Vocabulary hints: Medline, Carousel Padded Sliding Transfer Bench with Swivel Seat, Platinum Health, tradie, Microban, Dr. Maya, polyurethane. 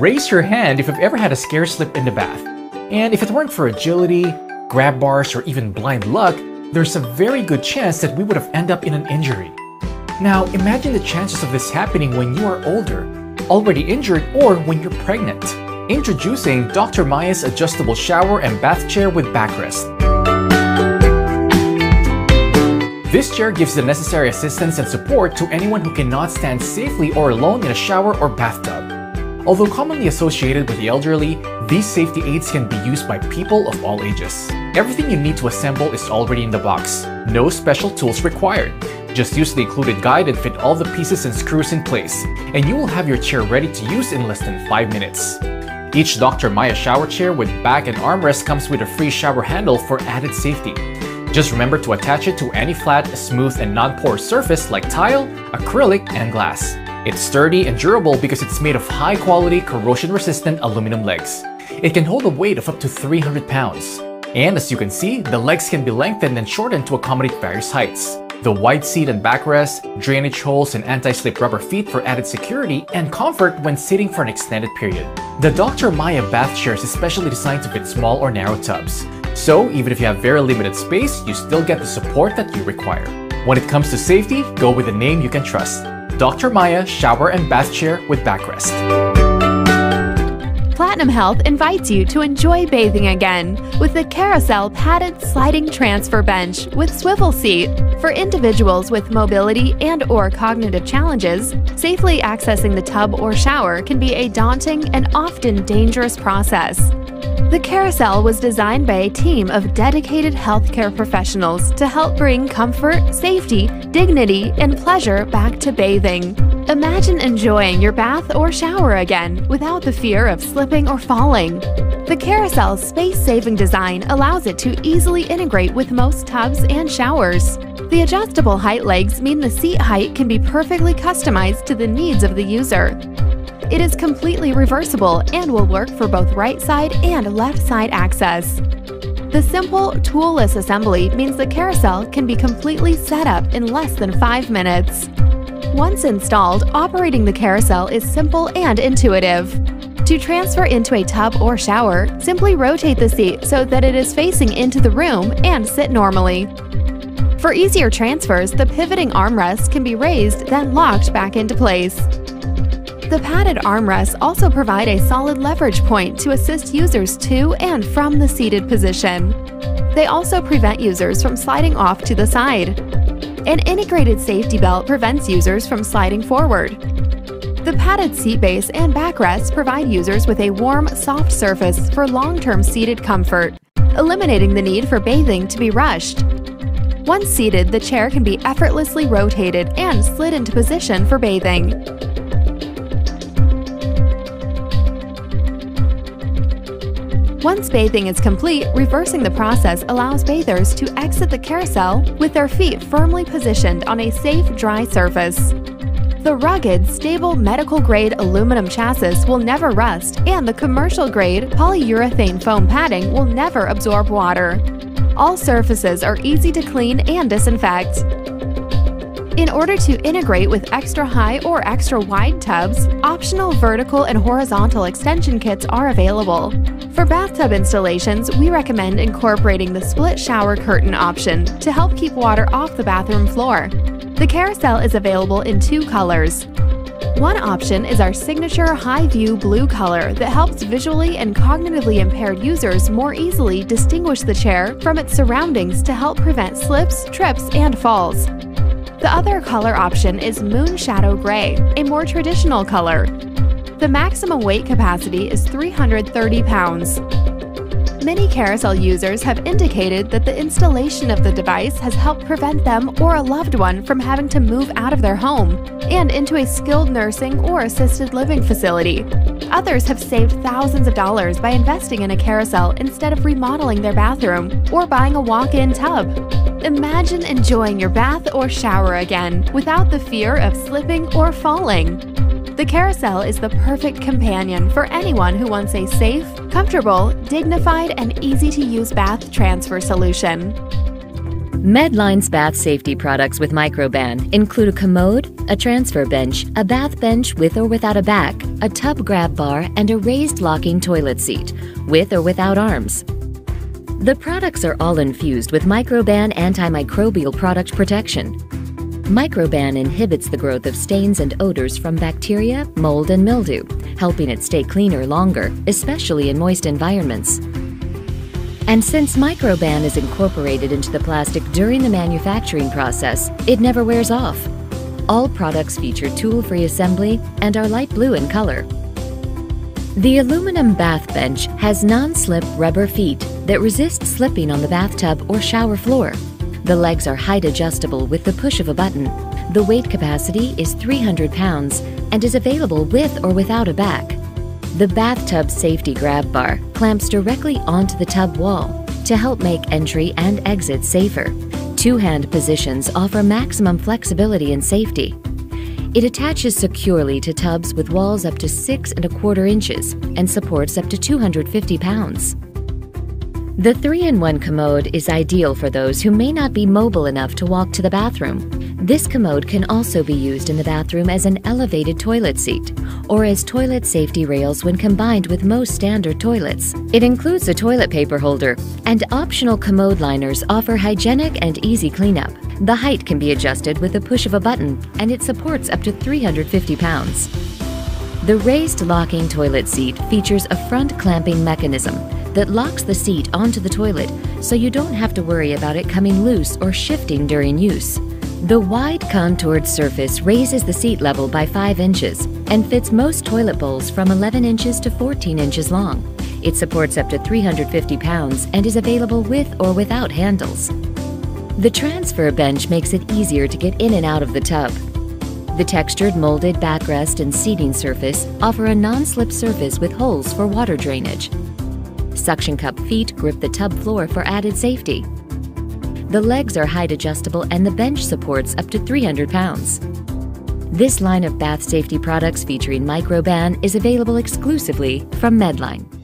raise your hand if you've ever had a scare slip in the bath. And if it weren't for agility, grab bars, or even blind luck, there's a very good chance that we would have ended up in an injury. Now, imagine the chances of this happening when you are older, already injured, or when you're pregnant. Introducing Dr. Maya's adjustable shower and bath chair with backrest. This chair gives the necessary assistance and support to anyone who cannot stand safely or alone in a shower or bathtub. Although commonly associated with the elderly, these safety aids can be used by people of all ages. Everything you need to assemble is already in the box. No special tools required. Just use the included guide and fit all the pieces and screws in place, and you will have your chair ready to use in less than 5 minutes. Each Dr. Maya shower chair with back and armrest comes with a free shower handle for added safety. Just remember to attach it to any flat, smooth, and non-porous surface like tile, acrylic, and glass. It's sturdy and durable because it's made of high-quality, corrosion-resistant aluminum legs. It can hold a weight of up to 300 pounds. And as you can see, the legs can be lengthened and shortened to accommodate various heights. The wide seat and backrest, drainage holes, and anti-slip rubber feet for added security and comfort when sitting for an extended period. The Dr. Maya bath chair is especially designed to fit small or narrow tubs. So even if you have very limited space, you still get the support that you require. When it comes to safety, go with a name you can trust. Dr. Maya shower and bath chair with backrest. Platinum Health invites you to enjoy bathing again with the Carousel Padded Sliding Transfer Bench with Swivel Seat. For individuals with mobility and/or cognitive challenges, safely accessing the tub or shower can be a daunting and often dangerous process. The Carousel was designed by a team of dedicated healthcare professionals to help bring comfort, safety, dignity, and pleasure back to bathing. Imagine enjoying your bath or shower again without the fear of slipping or falling. The Carousel's space-saving design allows it to easily integrate with most tubs and showers. The adjustable height legs mean the seat height can be perfectly customized to the needs of the user. It is completely reversible and will work for both right side and left side access. The simple, toolless assembly means the Carousel can be completely set up in less than 5 minutes. Once installed, operating the Carousel is simple and intuitive. To transfer into a tub or shower, simply rotate the seat so that it is facing into the room and sit normally. For easier transfers, the pivoting armrest can be raised then locked back into place. The padded armrests also provide a solid leverage point to assist users to and from the seated position. They also prevent users from sliding off to the side. An integrated safety belt prevents users from sliding forward. The padded seat base and backrest provide users with a warm, soft surface for long-term seated comfort, eliminating the need for bathing to be rushed. Once seated, the chair can be effortlessly rotated and slid into position for bathing. Once bathing is complete, reversing the process allows bathers to exit the Carousel with their feet firmly positioned on a safe, dry surface. The rugged, stable, medical-grade aluminum chassis will never rust, and the commercial-grade polyurethane foam padding will never absorb water. All surfaces are easy to clean and disinfect. In order to integrate with extra high or extra wide tubs, optional vertical and horizontal extension kits are available. For bathtub installations, we recommend incorporating the split shower curtain option to help keep water off the bathroom floor. The Carousel is available in 2 colors. One option is our signature high-view blue color that helps visually and cognitively impaired users more easily distinguish the chair from its surroundings to help prevent slips, trips, and falls. The other color option is moon shadow gray, a more traditional color. The maximum weight capacity is 330 pounds. Many Carousel users have indicated that the installation of the device has helped prevent them or a loved one from having to move out of their home and into a skilled nursing or assisted living facility. Others have saved thousands of dollars by investing in a Carousel instead of remodeling their bathroom or buying a walk-in tub. Imagine enjoying your bath or shower again without the fear of slipping or falling. The Carousel is the perfect companion for anyone who wants a safe, comfortable, dignified, and easy-to-use bath transfer solution. Medline's bath safety products with Microban include a commode, a transfer bench, a bath bench with or without a back, a tub grab bar, and a raised locking toilet seat, with or without arms. The products are all infused with Microban antimicrobial product protection. Microban inhibits the growth of stains and odors from bacteria, mold, and mildew, helping it stay cleaner longer, especially in moist environments. And since Microban is incorporated into the plastic during the manufacturing process, it never wears off. All products feature tool-free assembly and are light blue in color. The aluminum bath bench has non-slip rubber feet that resist slipping on the bathtub or shower floor. The legs are height adjustable with the push of a button. The weight capacity is 300 pounds and is available with or without a back. The bathtub safety grab bar clamps directly onto the tub wall to help make entry and exit safer. Two-hand positions offer maximum flexibility and safety. It attaches securely to tubs with walls up to 6¼ inches and supports up to 250 pounds. The 3-in-1 commode is ideal for those who may not be mobile enough to walk to the bathroom. This commode can also be used in the bathroom as an elevated toilet seat or as toilet safety rails when combined with most standard toilets. It includes a toilet paper holder, and optional commode liners offer hygienic and easy cleanup. The height can be adjusted with the push of a button, and it supports up to 350 pounds. The raised locking toilet seat features a front clamping mechanism that locks the seat onto the toilet, so you don't have to worry about it coming loose or shifting during use. The wide contoured surface raises the seat level by 5 inches and fits most toilet bowls from 11 inches to 14 inches long. It supports up to 350 pounds and is available with or without handles. The transfer bench makes it easier to get in and out of the tub. The textured molded backrest and seating surface offer a non-slip surface with holes for water drainage. Suction cup feet grip the tub floor for added safety. The legs are height adjustable and the bench supports up to 300 pounds. This line of bath safety products featuring Microban is available exclusively from Medline.